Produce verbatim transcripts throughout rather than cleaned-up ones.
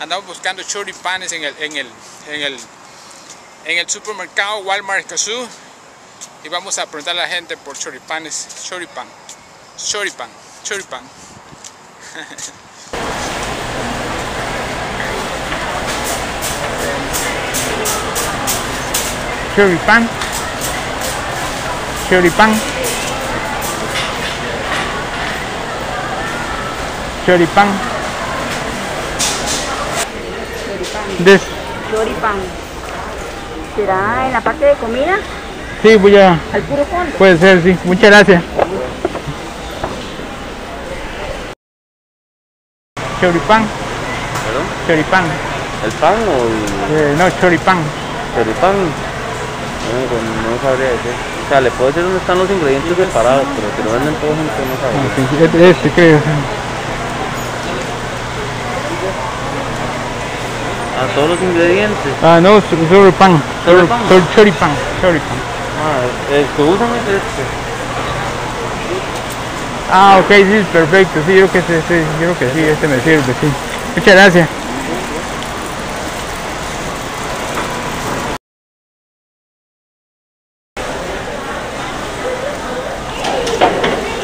andamos buscando choripanes en el, en el, en el, en el supermercado Walmart Escazú, y vamos a preguntar a la gente por choripanes, choripan, choripan, choripan. Choripan, choripan, choripan, choripan, choripan. ¿Será en la parte de comida? Sí, voy a... ¿Al puro fondo? Puede ser, sí. Muchas gracias. Choripán. ¿Perdón? Choripán. ¿El pan o...? El... Eh, no, choripán. ¿Choripán? No, pues no sabría decir. O sea, le puedo decir dónde están los ingredientes separados, pero que lo venden todos juntos no sabría. Okay. Este creo. Ah, ¿todos los ingredientes? Ah, no, solo el pan. Solo el pan. Solo choripán. Choripán. Ah, el que usan es este. Ah, ok, sí, perfecto, sí, yo creo que sí, sí, yo creo que sí, este me sirve, sí. Muchas gracias.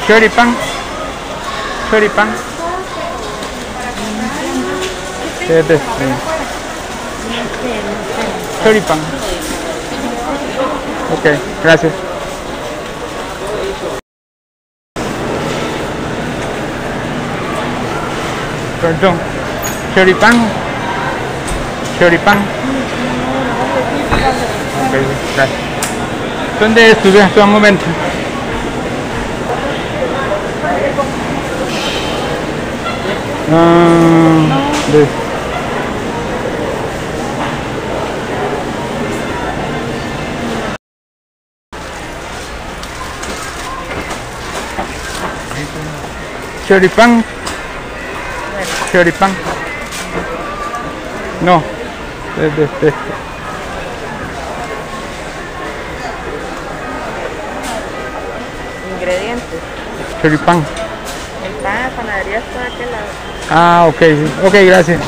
Choripán. Choripán. Este. Choripán. Ok, gracias. Perdón. Choripán. Choripán. Ok, gracias. ¿Dónde estudias tú al momento? Uh, de... Choripán, choripán, no, este, este, este. Ingredientes, choripán, el pan, panadería está de aquel lado. Ah, ok, ok, gracias.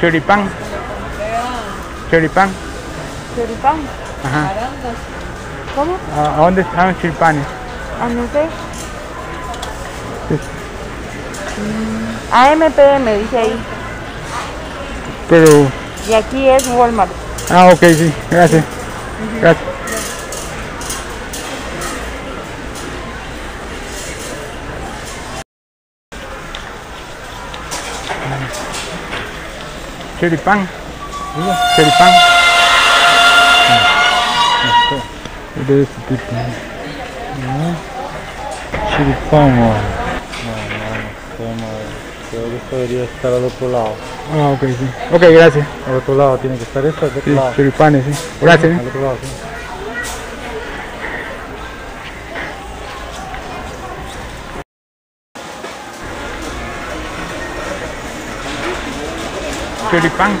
Choripán, choripán, choripán. Ajá. ¿Cómo? ¿A dónde están los choripanes? Ah, no sé. Sí. Mm, A M P M dice ahí. Pero... Y aquí es Walmart. Ah, ok, sí. Gracias. Uh-huh. Gracias. Choripán. Choripán. De este tipo, ¿no? Choripán, no, no, creo que esto debería estar al otro lado. Ah, ok, sí. Ok, gracias. Al otro lado tiene que estar esto, al otro sí, lado. Choripanes, sí. Gracias. Al otro lado, sí. Choripán.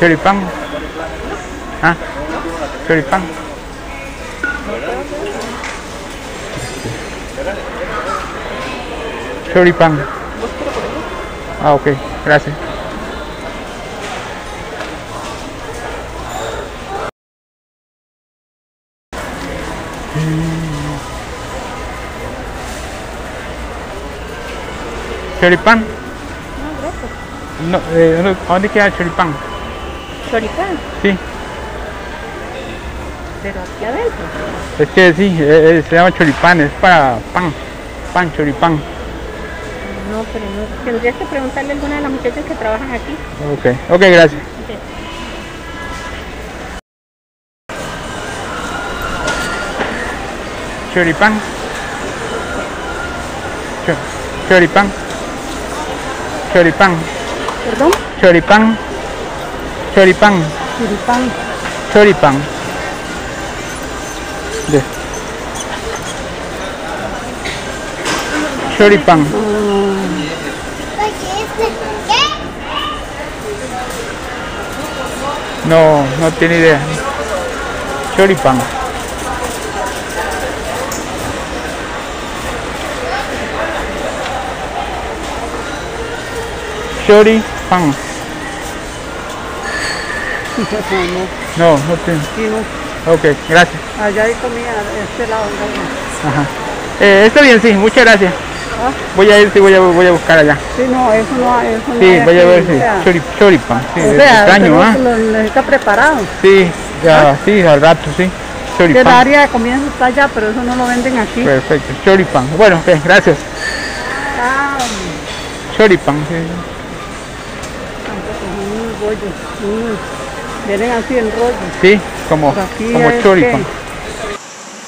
Choripán. ¿Ah? Choripán. Choripán. Ah, ok, gracias. Choripán. No, eh, ¿dónde queda el choripán? ¿Choripán? Sí. Pero aquí adentro. Es que sí, eh, eh, se llama choripán, es para pan, pan, choripán. No, pero no, tendrías que preguntarle a alguna de las muchachas que trabajan aquí. Ok, ok, gracias. Okay. Choripán. Chor choripán. Choripán. ¿Perdón? Choripán. Choripán. Choripán. Choripán. De. Choripán. No, no tiene idea. Choripán. Chori Pan. No, no tiene. Sí, no. Ok, gracias. Allá hay comida, este lado. ¿No? Ajá. Eh, está bien, sí, muchas gracias. ¿Ah? Voy a ir, sí, voy a, voy a buscar allá. Sí, no, eso no, eso no. Sí, voy a ver, sí. Chori, chori pan, sí, o sea, extraño, ¿ah? ¿Eh? Está preparado. Sí, ya, ¿ah? Sí, al rato, sí. Choripan. El área de comida está allá, pero eso no lo venden aquí. Perfecto, choripan. Bueno, ok, gracias. Ah, choripan, sí. Unos rollos, unos, vienen así en rollo. Sí, como, como choripan. Que...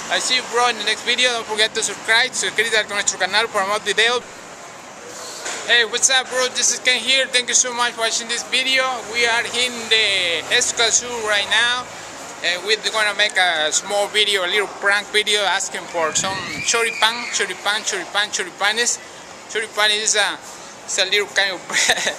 I see you bro in the next video. Don't forget to subscribe, suscríbete a nuestro canal para más videos. Hey, what's up bro? This is Ken here. Thank you so much for watching this video. We are in the Escazú right now. Uh, we're going to make a small video, a little prank video asking for some choripan, choripan, choripan, choripanes. Choripan is a, it's a little kind of bread,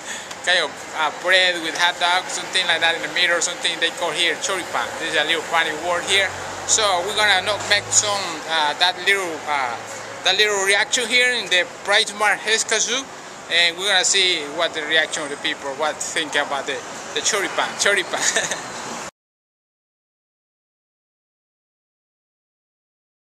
kind of uh, bread with hot dog, something like that in the middle, something they call here choripan. This is a little funny word here. So we're going to make some, uh, that little uh, that little reaction here in the Walmart Escazú. And we're going to see what the reaction of the people, what they think about the, the choripan, choripan.